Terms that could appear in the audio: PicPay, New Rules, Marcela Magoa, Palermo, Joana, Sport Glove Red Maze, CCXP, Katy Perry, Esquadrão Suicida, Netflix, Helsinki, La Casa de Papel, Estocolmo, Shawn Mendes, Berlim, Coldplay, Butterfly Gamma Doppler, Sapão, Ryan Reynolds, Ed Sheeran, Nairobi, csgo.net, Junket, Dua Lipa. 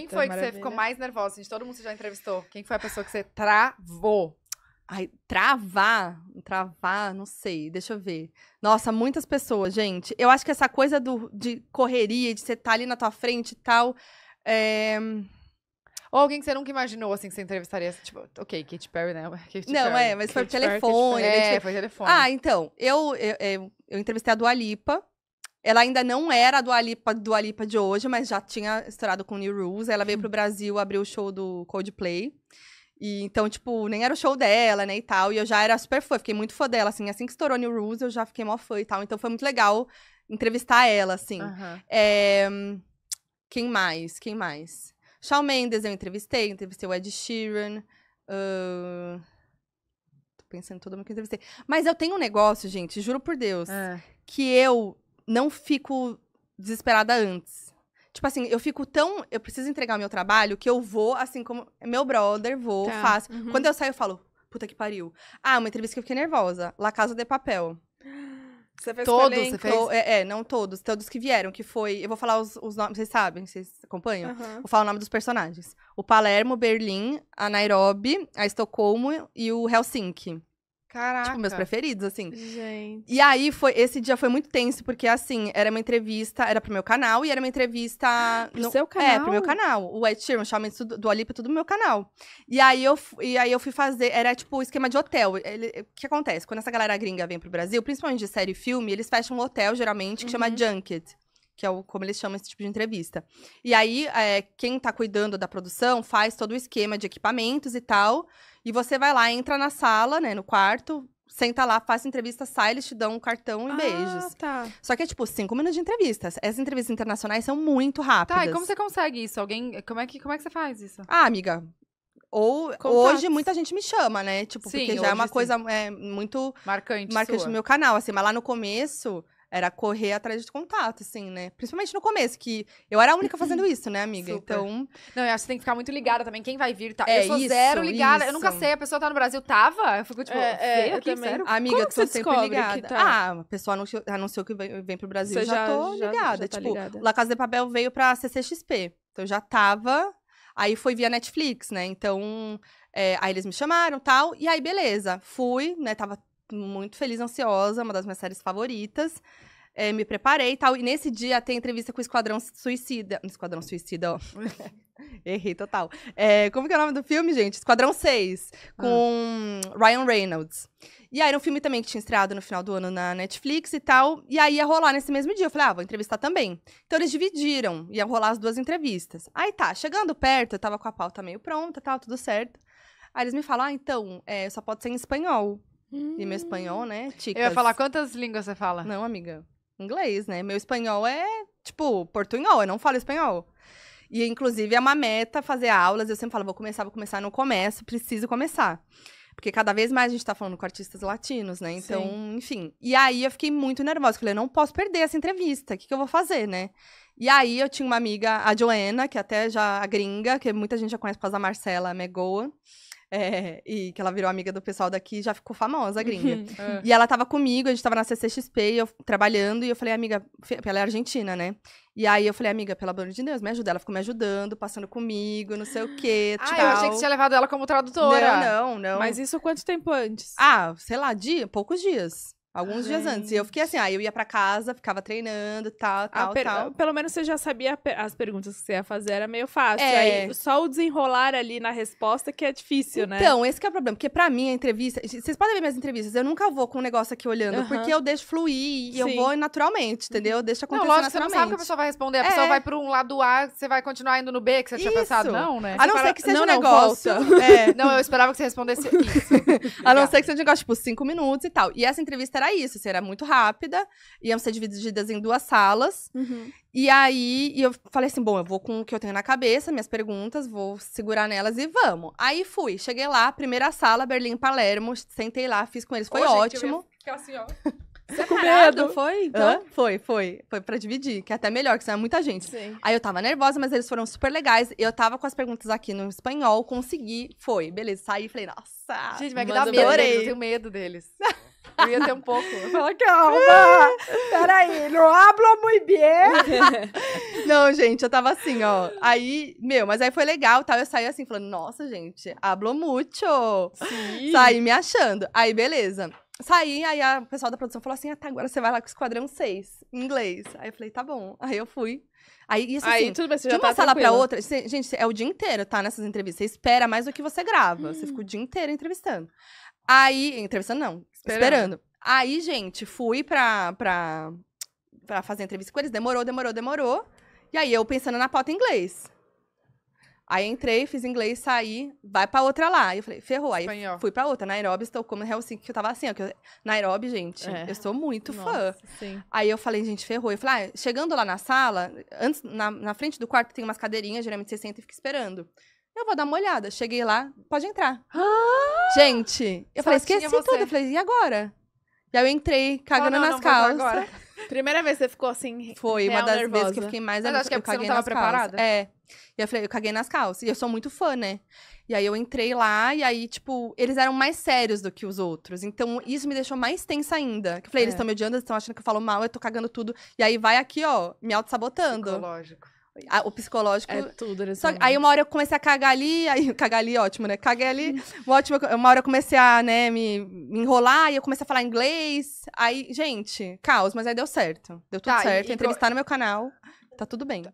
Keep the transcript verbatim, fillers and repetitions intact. Quem foi que você ficou mais nervosa? Gente, todo mundo já entrevistou. Quem foi a pessoa que você travou? Ai, travar? Travar? Não sei. Deixa eu ver. Nossa, muitas pessoas, gente. Eu acho que essa coisa do, de correria, de você estar ali na tua frente e tal... É... Ou alguém que você nunca imaginou, assim, que você entrevistaria, tipo, ok, Katy Perry, né? Katy não, Perry. é, mas foi por telefone. Perry, é, foi telefone. Ah, então, eu, eu, eu, eu entrevistei a Dua Lipa. Ela ainda não era a Dua Lipa, Dua Lipa de hoje, mas já tinha estourado com New Rules. Ela veio pro Brasil, abriu o show do Coldplay. E, então, tipo, nem era o show dela, né, e tal. E eu já era super fã, fiquei muito fã dela, assim. Assim que estourou New Rules, eu já fiquei mó fã e tal. Então, foi muito legal entrevistar ela, assim. Uh-huh. É... Quem mais? Quem mais? Shawn Mendes eu entrevistei, entrevistei o Ed Sheeran. Uh... Tô pensando em todo mundo que eu entrevistei. Mas eu tenho um negócio, gente, juro por Deus, é. que eu não fico desesperada antes. Tipo assim, eu fico tão... Eu preciso entregar o meu trabalho que eu vou, assim como... Meu brother, vou, tá. faço. Uhum. Quando eu saio, eu falo, puta que pariu. Ah, uma entrevista que eu fiquei nervosa. La Casa de Papel. Você fez todos, você fez? É, é, não todos, todos que vieram, que foi... Eu vou falar os, os nomes, vocês sabem, vocês acompanham? Uhum. Vou falar o nome dos personagens. O Palermo, Berlim, a Nairobi, a Estocolmo e o Helsinki. Caraca. Tipo, meus preferidos, assim. Gente. E aí, foi, esse dia foi muito tenso, porque, assim, era uma entrevista... Era pro meu canal e era uma entrevista... Ah, pro no, seu canal? É, pro meu canal. O Ed Sheeran, o Shawn Mendes, do Dua Lipa, tudo no meu canal. E aí, eu, e aí, eu fui fazer... Era, tipo, esquema de hotel. Ele, o que acontece? Quando essa galera gringa vem pro Brasil, principalmente de série e filme, eles fecham um hotel, geralmente, que uhum. chama Junket. Que é o, como eles chamam esse tipo de entrevista. E aí, é, quem tá cuidando da produção faz todo o esquema de equipamentos e tal. E você vai lá, entra na sala, né, no quarto, senta lá, faz entrevista, sai, eles te dão um cartão e ah, beijos. Tá. Só que é tipo cinco minutos de entrevistas. Essas entrevistas internacionais são muito rápidas. Tá, e como você consegue isso? Alguém, como é que, como é que você faz isso? Ah, amiga, ou Contatos. hoje muita gente me chama, né? Tipo, sim, porque já é uma sim. coisa é, muito marcante, marcante no meu canal, assim, mas lá no começo era correr atrás de contato, assim, né? Principalmente no começo, que eu era a única fazendo isso, né, amiga? Super. Então... Não, eu acho que você tem que ficar muito ligada também. Quem vai vir, tá? É, eu sou isso, zero ligada. Isso. Eu nunca sei, a pessoa tá no Brasil. Tava? Eu fico, tipo, é, é, aqui, eu sério? Amiga, como eu tô sempre ligada. Tá? Ah, a pessoa anunciou, anunciou que vem, vem pro Brasil. Você já, já tô ligada. Já, já tá tipo, ligada. La Casa de Papel veio pra C C X P. Então, eu já tava... Aí, foi via Netflix, né? Então, é, aí eles me chamaram e tal. E aí, beleza. Fui, né? Tava... muito feliz, ansiosa, uma das minhas séries favoritas. É, me preparei e tal. E nesse dia tem entrevista com o Esquadrão Suicida. Esquadrão Suicida, ó. Errei total. É, como que é o nome do filme, gente? Esquadrão seis, com ah. Ryan Reynolds. E aí era um filme também que tinha estreado no final do ano na Netflix e tal. E aí ia rolar nesse mesmo dia. Eu falei, ah, vou entrevistar também. Então eles dividiram, ia rolar as duas entrevistas. Aí tá, chegando perto, eu tava com a pauta meio pronta, tal, tudo certo. Aí eles me falaram, ah, então, é, só pode ser em espanhol. E meu espanhol, né, chicas? Eu ia falar, quantas línguas você fala? Não, amiga. Inglês, né? Meu espanhol é, tipo, portunhol. Eu não falo espanhol. E, inclusive, é uma meta fazer aulas. Eu sempre falo, vou começar, vou começar. Não começo, preciso começar. Porque cada vez mais a gente tá falando com artistas latinos, né? Então, sim, enfim. E aí, eu fiquei muito nervosa. Falei, eu não posso perder essa entrevista. O que, que eu vou fazer, né? E aí, eu tinha uma amiga, a Joana, que até já a gringa, que muita gente já conhece por causa da Marcela Magoa. É, e que ela virou amiga do pessoal daqui, já ficou famosa, a gringa. Uhum. E ela tava comigo, a gente tava na C C X P, eu trabalhando, e eu falei, amiga, ela é argentina, né? E aí eu falei, amiga, pelo amor de Deus, me ajuda. Ela ficou me ajudando, passando comigo, não sei o quê, tal. Ah, eu achei que você tinha levado ela como tradutora. Não, não, não. Mas isso quanto tempo antes? Ah, sei lá, dia, poucos dias. Alguns Ai. dias antes. E eu fiquei assim, aí eu ia pra casa, ficava treinando, tal, tal, per... tal. Pelo menos você já sabia as perguntas que você ia fazer, era meio fácil. É. Aí só o desenrolar ali na resposta que é difícil, né? Então, esse que é o problema. Porque pra mim, a entrevista... Vocês podem ver minhas entrevistas, eu nunca vou com um negócio aqui olhando. Uhum. Porque eu deixo fluir e Sim. eu vou naturalmente, entendeu? Eu deixo acontecer não, lógico, naturalmente. Você não sabe o que a pessoa vai responder. A é. pessoa vai pra um lado A, você vai continuar indo no B, que você tinha isso. pensado. Não, né? A não para... ser que seja não, um negócio... Não, é. não, eu esperava que você respondesse isso. A não ser que seja um negócio, tipo, cinco minutos e tal. E essa entrevista era Era isso, assim, era muito rápida, iam ser divididas em duas salas. Uhum. E aí, e eu falei assim, bom, eu vou com o que eu tenho na cabeça, minhas perguntas, vou segurar nelas e vamos. Aí fui, cheguei lá, primeira sala, Berlim, Palermo, sentei lá, fiz com eles, foi Ô, ótimo. Gente, eu ia ficar assim, ó. Separado, foi? Então? Ah, foi, foi. Foi pra dividir, que é até melhor, que senão é muita gente. Sim. Aí eu tava nervosa, mas eles foram super legais. Eu tava com as perguntas aqui no espanhol, consegui, foi. Beleza, saí e falei, nossa. Gente, vai que dá medo, eu tenho medo deles. Eu ia ter um pouco. Fala, calma! Peraí, não hablo muito bem! Não, gente, eu tava assim, ó. Aí, meu, mas aí foi legal e tal. Eu saí assim, falando, nossa, gente, hablo muito! Sim. Saí me achando. Aí, beleza. Saí, aí a pessoal da produção falou assim, ah, tá, agora você vai lá com o Esquadrão seis, em inglês. Aí eu falei, tá bom. Aí eu fui. Aí, isso aí, assim, tudo bem, você de já uma tá sala tranquila. Pra outra, você, gente, é o dia inteiro, tá? Nessas entrevistas, você espera mais do que você grava. Hum. Você fica o dia inteiro entrevistando. Aí, entrevistando não, esperando. esperando. Aí, gente, fui pra, pra, pra fazer entrevista com eles, demorou, demorou, demorou. E aí, eu pensando na pauta em inglês. Aí, entrei, fiz inglês, saí, vai pra outra lá. E eu falei, ferrou. Aí, espanhol. Fui pra outra, Nairobi, Estocolmo, Helsinki, que eu tava assim, ó. Que eu... Nairobi, gente, é. eu sou muito Nossa, fã. Sim. Aí, eu falei, gente, ferrou. Eu falei, ah, chegando lá na sala, antes, na, na frente do quarto tem umas cadeirinhas, geralmente você senta e fica esperando. Eu vou dar uma olhada. Cheguei lá, pode entrar. Ah, gente, eu falei, esqueci você. tudo. Eu falei, e agora? E aí eu entrei, cagando oh, não, nas não calças. Agora. Primeira vez que você ficou assim, foi uma das nervosa. vezes que eu fiquei mais... Mas acho que é porque eu você não tava preparada. É. E eu falei, eu caguei nas calças. E eu sou muito fã, né? E aí eu entrei lá, e aí, tipo, eles eram mais sérios do que os outros. Então, isso me deixou mais tensa ainda. Eu falei, é. eles estão me odiando, eles estão achando que eu falo mal, eu tô cagando tudo. E aí vai aqui, ó, me auto-sabotando. Psicológico. O psicológico... É tudo, só, aí uma hora eu comecei a cagar ali, aí cagar ali, ótimo, né? Caguei ali, ótimo, uma hora eu comecei a, né, me, me enrolar, e eu comecei a falar inglês, aí, gente, caos, mas aí deu certo, deu tudo tá, certo, e, entrevistaram e... meu canal, tá tudo bem.